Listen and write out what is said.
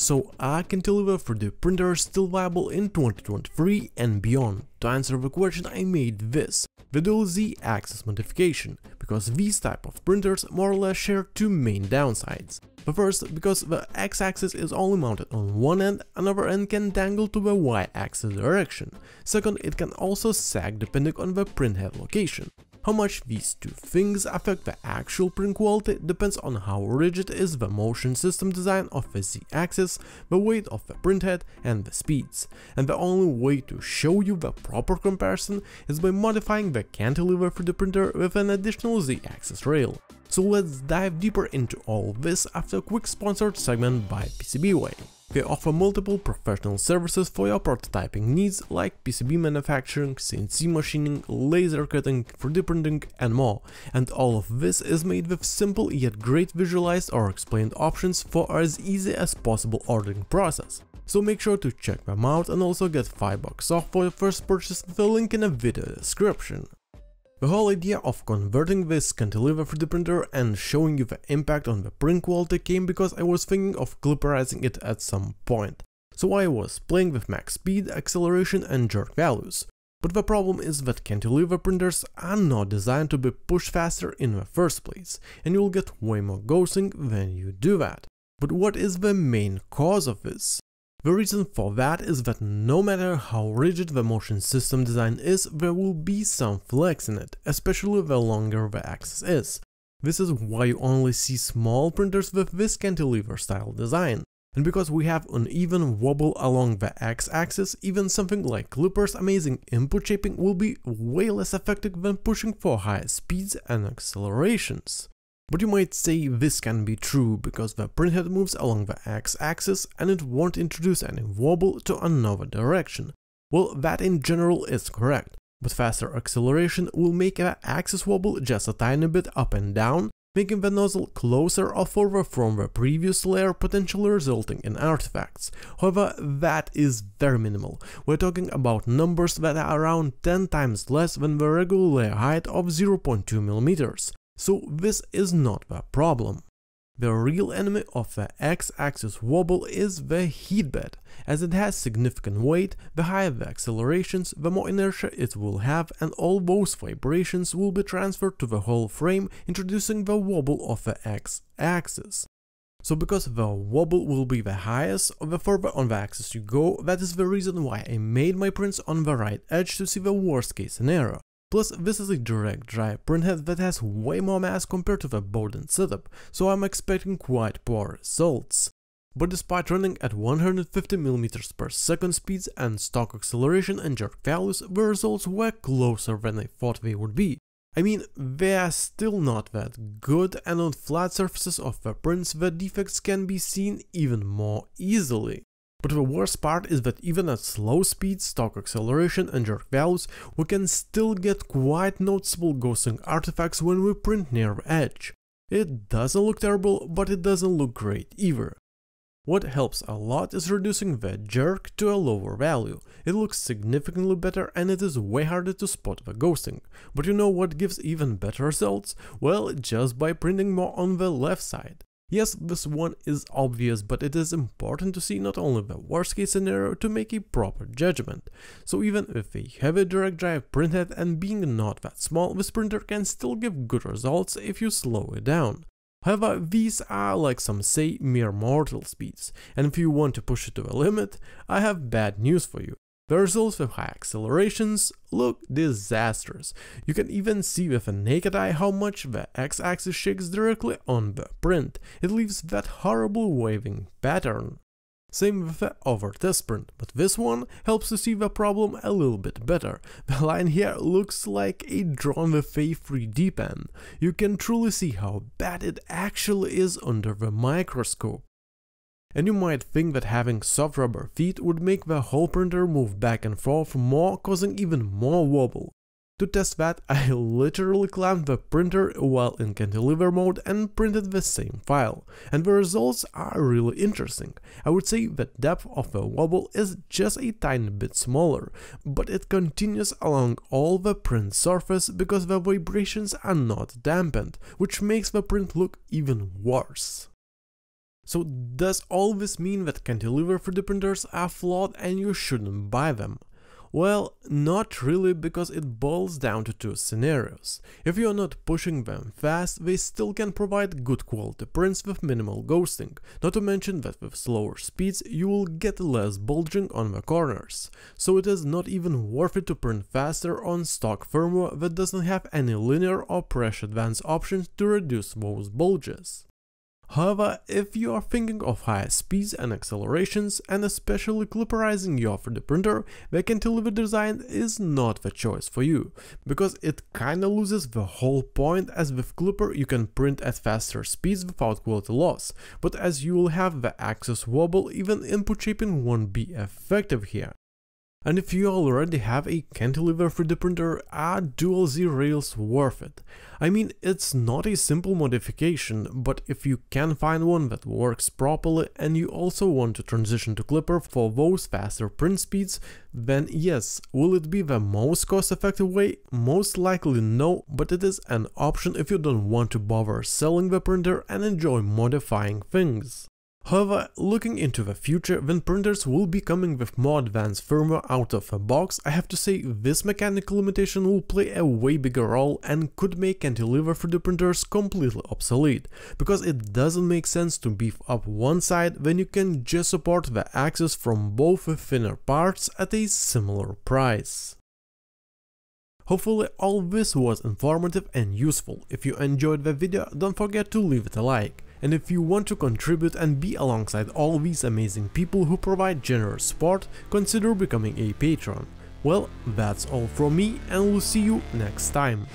so I can deliver for the printers still viable in 2023 and beyond. To answer the question, I made this video with the axis modification, because these type of printers more or less share two main downsides. The first, because the x-axis is only mounted on one end, another end can dangle to the y-axis direction. Second, it can also sag depending on the printhead location. How much these two things affect the actual print quality depends on how rigid is the motion system design of the z-axis, the weight of the printhead, and the speeds. And the only way to show you the proper comparison is by modifying the cantilever for the printer with an additional z-axis rail. So let's dive deeper into all this after a quick sponsored segment by PCBWay. They offer multiple professional services for your prototyping needs like PCB manufacturing, CNC machining, laser cutting, 3D printing and more, and all of this is made with simple yet great visualized or explained options for as easy as possible ordering process. So make sure to check them out and also get $5 off for your first purchase with a link in the video description. The whole idea of converting this cantilever 3D printer and showing you the impact on the print quality came because I was thinking of clipperizing it at some point. So I was playing with max speed, acceleration and jerk values. But the problem is that cantilever printers are not designed to be pushed faster in the first place, and you'll get way more ghosting when you do that. But what is the main cause of this? The reason for that is that no matter how rigid the motion system design is, there will be some flex in it, especially the longer the axis is. This is why you only see small printers with this cantilever style design. And because we have uneven wobble along the x-axis, even something like Klipper's amazing input shaping will be way less effective than pushing for high speeds and accelerations. But you might say this can be true, because the printhead moves along the x-axis and it won't introduce any wobble to another direction. Well, that in general is correct, but faster acceleration will make the axis wobble just a tiny bit up and down, making the nozzle closer or further from the previous layer, potentially resulting in artifacts. However, that is very minimal. We're talking about numbers that are around 10 times less than the regular layer height of 0.2 mm. So this is not the problem. The real enemy of the x-axis wobble is the heat bed. As it has significant weight, the higher the accelerations, the more inertia it will have, and all those vibrations will be transferred to the whole frame, introducing the wobble of the x-axis. So because the wobble will be the highest, the further on the axis you go, that is the reason why I made my prints on the right edge to see the worst case scenario. Plus, this is a direct drive printhead that has way more mass compared to the Bowden setup, so I'm expecting quite poor results. But despite running at 150 mm per second speeds and stock acceleration and jerk values, the results were closer than I thought they would be. I mean, they are still not that good, and on flat surfaces of the prints the defects can be seen even more easily. But the worst part is that even at slow speeds, stock acceleration and jerk values, we can still get quite noticeable ghosting artifacts when we print near the edge. It doesn't look terrible, but it doesn't look great either. What helps a lot is reducing the jerk to a lower value. It looks significantly better and it is way harder to spot the ghosting. But you know what gives even better results? Well, just by printing more on the left side. Yes, this one is obvious, but it is important to see not only the worst case scenario to make a proper judgment. So even with a heavy direct drive printhead and being not that small, this printer can still give good results if you slow it down. However, these are, like some say, mere mortal speeds, and if you want to push it to a limit, I have bad news for you. The results with high accelerations look disastrous. You can even see with a naked eye how much the x-axis shakes directly on the print. It leaves that horrible waving pattern. Same with the other test print, but this one helps to see the problem a little bit better. The line here looks like a drawn with a 3D pen. You can truly see how bad it actually is under the microscope. And you might think that having soft rubber feet would make the whole printer move back and forth more, causing even more wobble. To test that, I literally clamped the printer while in cantilever mode and printed the same file, and the results are really interesting. I would say the depth of the wobble is just a tiny bit smaller, but it continues along all the print surface because the vibrations are not dampened, which makes the print look even worse. So does all this mean that cantilever 3D printers are flawed and you shouldn't buy them? Well, not really, because it boils down to two scenarios. If you are not pushing them fast, they still can provide good quality prints with minimal ghosting, not to mention that with slower speeds you will get less bulging on the corners. So it is not even worth it to print faster on stock firmware that doesn't have any linear or pressure advance options to reduce those bulges. However, if you are thinking of higher speeds and accelerations, and especially clipperizing your 3D printer, the cantilever design is not the choice for you, because it kinda loses the whole point, as with Klipper you can print at faster speeds without quality loss, but as you will have the axis wobble, even input shaping won't be effective here. And if you already have a cantilever 3D printer, are dual Z rails worth it? I mean, it's not a simple modification, but if you can find one that works properly and you also want to transition to Klipper for those faster print speeds, then yes. Will it be the most cost-effective way? Most likely no, but it is an option if you don't want to bother selling the printer and enjoy modifying things. However, looking into the future, when printers will be coming with more advanced firmware out of the box, I have to say this mechanical limitation will play a way bigger role and could make cantilever 3D printers completely obsolete, because it doesn't make sense to beef up one side when you can just support the axis from both the thinner parts at a similar price. Hopefully all this was informative and useful. If you enjoyed the video, don't forget to leave it a like. And if you want to contribute and be alongside all these amazing people who provide generous support, consider becoming a patron. Well, that's all from me, and we'll see you next time.